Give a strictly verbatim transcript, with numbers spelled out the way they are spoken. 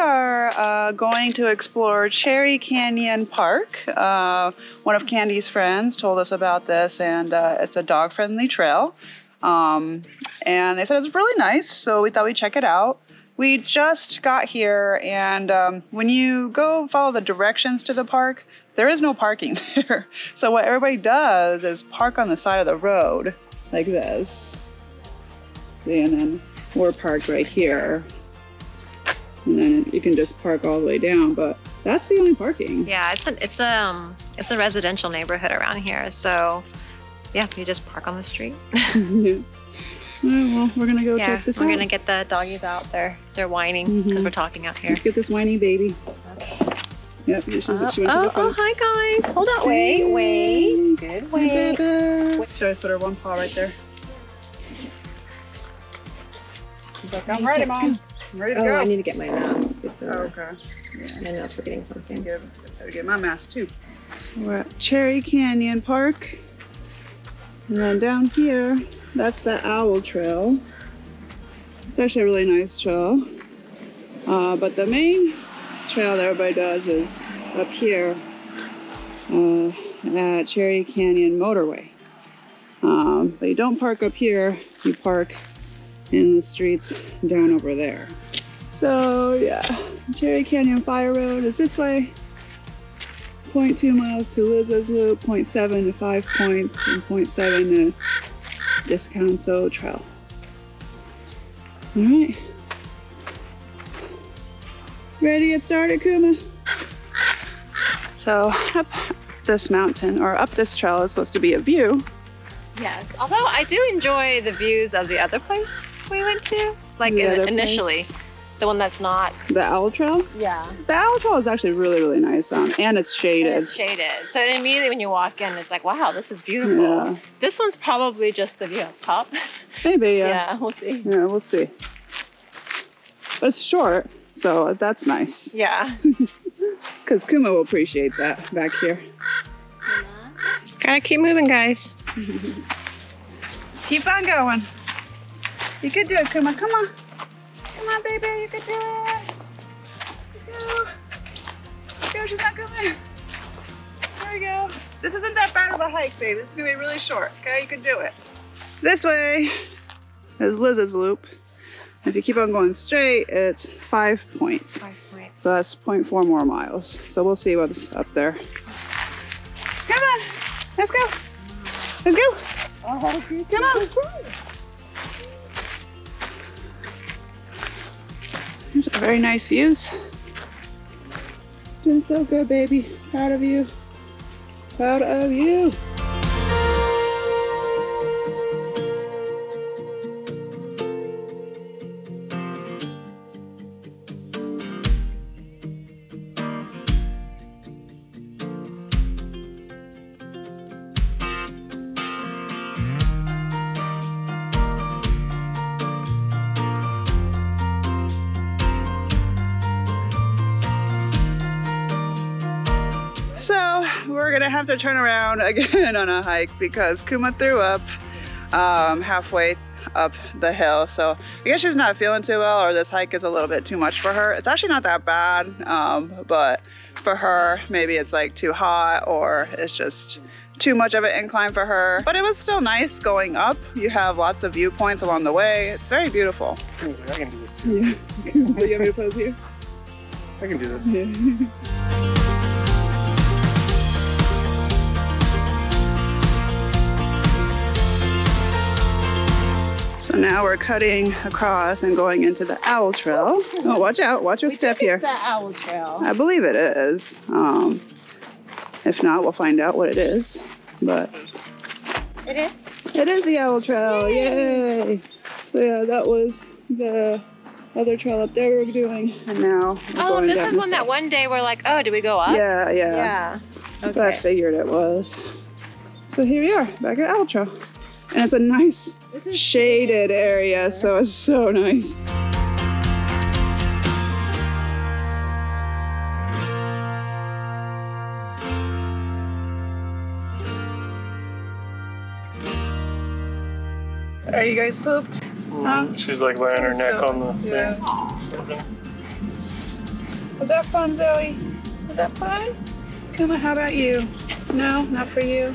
are uh, going to explore Cherry Canyon Park. Uh, one of Candy's friends told us about this, and uh, it's a dog-friendly trail. Um, and they said it's really nice, so we thought we'd check it out. We just got here, and um, when you go follow the directions to the park, there is no parking there. So what everybody does is park on the side of the road, like this. And then we're parked right here. And then you can just park all the way down, but that's the only parking. Yeah, it's a, it's a, um, it's a residential neighborhood around here, so yeah, you just park on the street. Yeah. Right, well, we're gonna go yeah, check this we're out. We're gonna get the doggies out there. They're whining because mm-hmm. we're talking out here. Let's get this whiny baby. Okay. Yep. She uh, she went oh, to the oh, hi guys. Hold on. Wait, wait. Good wait. Should I just put her one paw right there? She's like, I'm ready, Mom. I'm ready to oh, go. I need to get my mask. It's over. Oh, okay. Yeah. My nails were getting something. Get, I better get my mask too. We're at Cherry Canyon Park. And then down here, that's the Owl Trail. It's actually a really nice trail. Uh, but the main trail that everybody does is up here uh, at Cherry Canyon Motorway. Um, but you don't park up here, you park in the streets down over there. So yeah, Cherry Canyon Fire Road is this way. zero point two miles to Liz's Loop, zero point seven to Five Points, and zero point seven to Discounso Trail. All right. Ready to get started, Kuma? So up this mountain, or up this trail, is supposed to be a view. Yes, although I do enjoy the views of the other place we went to, like in, initially. Place. The one that's not the Owl Trail. Yeah, the Owl Trail is actually really really nice, um, and it's shaded. And it's shaded, so immediately when you walk in, it's like, wow, this is beautiful. Yeah. This one's probably just the view up top. Maybe. Yeah. Yeah, we'll see. Yeah, we'll see. But it's short, so that's nice. Yeah. Because Kuma will appreciate that back here. Yeah. Gotta keep moving, guys. Keep on going. You can do it, Kuma. Come on. Come on, baby, you can do it. Let's go. Let's go, she's not coming. There we go. This isn't that bad of a hike, babe. This is gonna be really short, okay? You can do it. This way is Liz's Loop. If you keep on going straight, it's five points. Five points. So that's zero point four more miles. So we'll see what's up there. Come on, let's go. Let's go. Come on. These are very nice views. Doing so good, baby. Proud of you. Proud of you. We're gonna have to turn around again on a hike because Kuma threw up um, halfway up the hill. So I guess she's not feeling too well, or this hike is a little bit too much for her. It's actually not that bad, um, but for her, maybe it's like too hot, or it's just too much of an incline for her. But it was still nice going up. You have lots of viewpoints along the way. It's very beautiful. I was like, I can do this too. Yeah. You want me to pose here? I can do this. Yeah. So now we're cutting across and going into the Owl Trail. Oh, watch out, watch your we step here. It's the Owl Trail. I believe it is. Um, if not, we'll find out what it is. But it is? It is the Owl Trail, yay! Yay. So yeah, that was the other trail up there we were doing. And now we're oh, going this down is one that one day we're like, oh, did we go up? Yeah, yeah. Yeah. That's okay. What I figured it was. So here we are, back at Owl Trail. And it's a nice this is shaded area, there. So it's so nice. Are you guys pooped? Mm, huh? She's like laying her neck on the yeah. thing. Was that fun, Zoe? Was that fun? Kuma, how about you? No, not for you.